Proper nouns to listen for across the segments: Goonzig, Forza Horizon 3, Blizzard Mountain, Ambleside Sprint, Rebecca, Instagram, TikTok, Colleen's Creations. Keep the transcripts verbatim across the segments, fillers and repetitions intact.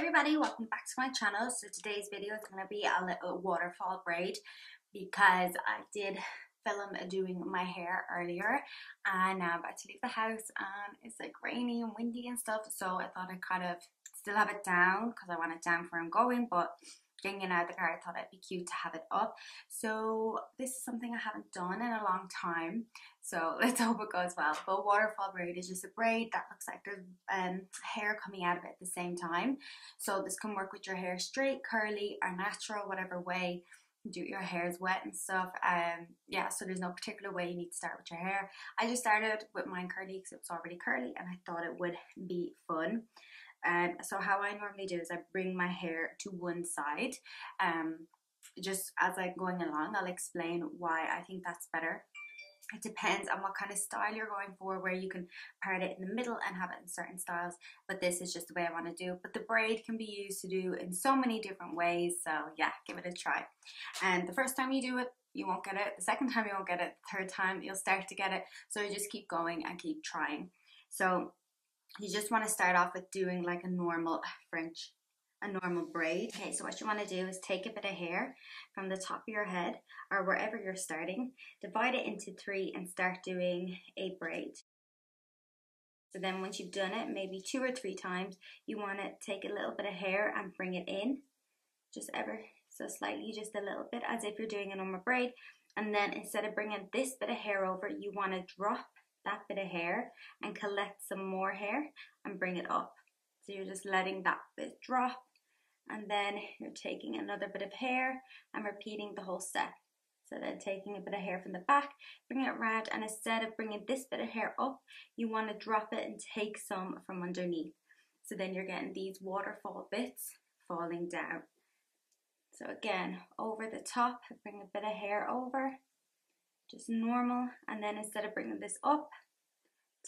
Hey everybody, welcome back to my channel. So today's video is going to be a little waterfall braid because I did film doing my hair earlier and I'm about to leave the house and it's like rainy and windy and stuff, so I thought I'd kind of still have it down because I want it down before I'm going, but getting it out of the car I thought it'd be cute to have it up. So this is something I haven't done in a long time, so let's hope it goes well. But waterfall braid is just a braid that looks like there's um, hair coming out of it at the same time. So this can work with your hair straight, curly or natural, whatever way. Do your hair's wet and stuff. Um, yeah, so there's no particular way you need to start with your hair. I just started with mine curly because it was already curly and I thought it would be fun. Um, so how I normally do is I bring my hair to one side. Um, just as I'm going along, I'll explain why I think that's better. It depends on what kind of style you're going for, where you can part it in the middle and have it in certain styles, but this is just the way I want to do it. But the braid can be used to do in so many different ways, so yeah, give it a try. And the first time you do it, you won't get it. The second time you won't get it. The third time you'll start to get it. So you just keep going and keep trying. So you just want to start off with doing like a normal French, a normal braid. Okay, so what you want to do is take a bit of hair from the top of your head or wherever you're starting, divide it into three and start doing a braid. So then once you've done it maybe two or three times, you want to take a little bit of hair and bring it in, just ever so slightly, just a little bit, as if you're doing a normal braid. And then instead of bringing this bit of hair over, you want to drop that bit of hair and collect some more hair and bring it up. So you're just letting that bit drop, and then you're taking another bit of hair and repeating the whole step. So then taking a bit of hair from the back, bring it around, and instead of bringing this bit of hair up, you want to drop it and take some from underneath. So then you're getting these waterfall bits falling down. So again, over the top, bring a bit of hair over, just normal, and then instead of bringing this up,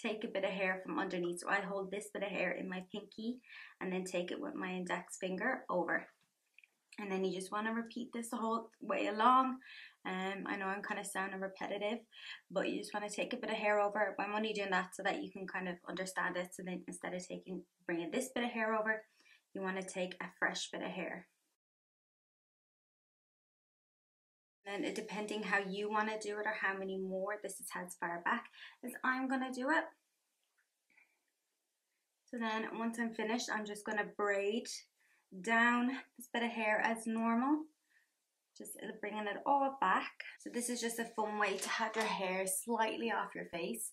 take a bit of hair from underneath. So I hold this bit of hair in my pinky and then take it with my index finger over. And then you just want to repeat this the whole way along. Um, I know I'm kind of sounding repetitive, but you just want to take a bit of hair over. I'm only doing that so that you can kind of understand it. So then instead of taking, bringing this bit of hair over, you want to take a fresh bit of hair. And then depending how you want to do it or how many more, this is how far back as I'm going to do it. So then once I'm finished, I'm just going to braid down this bit of hair as normal, just bringing it all back. So this is just a fun way to have your hair slightly off your face,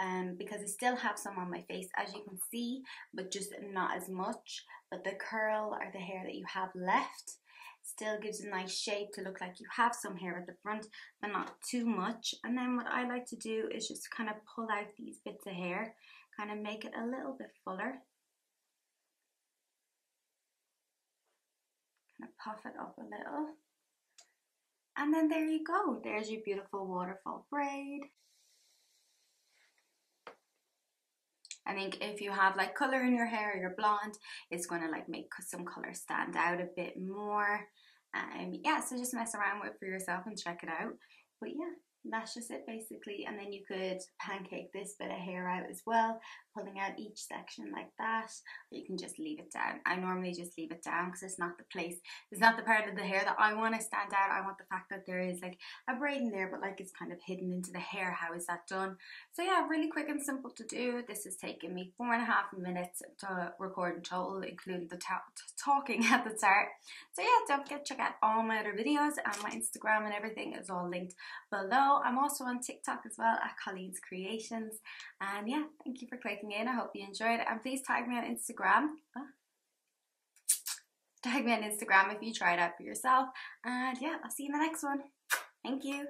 um, because I still have some on my face as you can see, but just not as much. But the curl or the hair that you have left still gives a nice shape to look like you have some hair at the front, but not too much. And then what I like to do is just kind of pull out these bits of hair, kind of make it a little bit fuller, kind of puff it up a little, and then there you go, there's your beautiful waterfall braid. I think if you have like color in your hair or you're blonde, it's going to like make some color stand out a bit more. Um, yeah, so just mess around with it for yourself and check it out. But yeah, that's just it basically. And then you could pancake this bit of hair out as well, pulling out each section like that. Or you can just leave it down. I normally just leave it down because it's not the place, it's not the part of the hair that I want to stand out. I want the fact that there is like a braid in there, but like it's kind of hidden into the hair. How is that done? So yeah, really quick and simple to do. This has taken me four and a half minutes to record in total, including the ta talking at the start. So yeah, don't forget to check out all my other videos and my Instagram and everything is all linked below. I'm also on TikTok as well at Colleen's Creations. And yeah, thank you for clicking in. I hope you enjoyed it. And please tag me on Instagram. Oh. Tag me on Instagram if you try it out for yourself. And yeah, I'll see you in the next one. Thank you.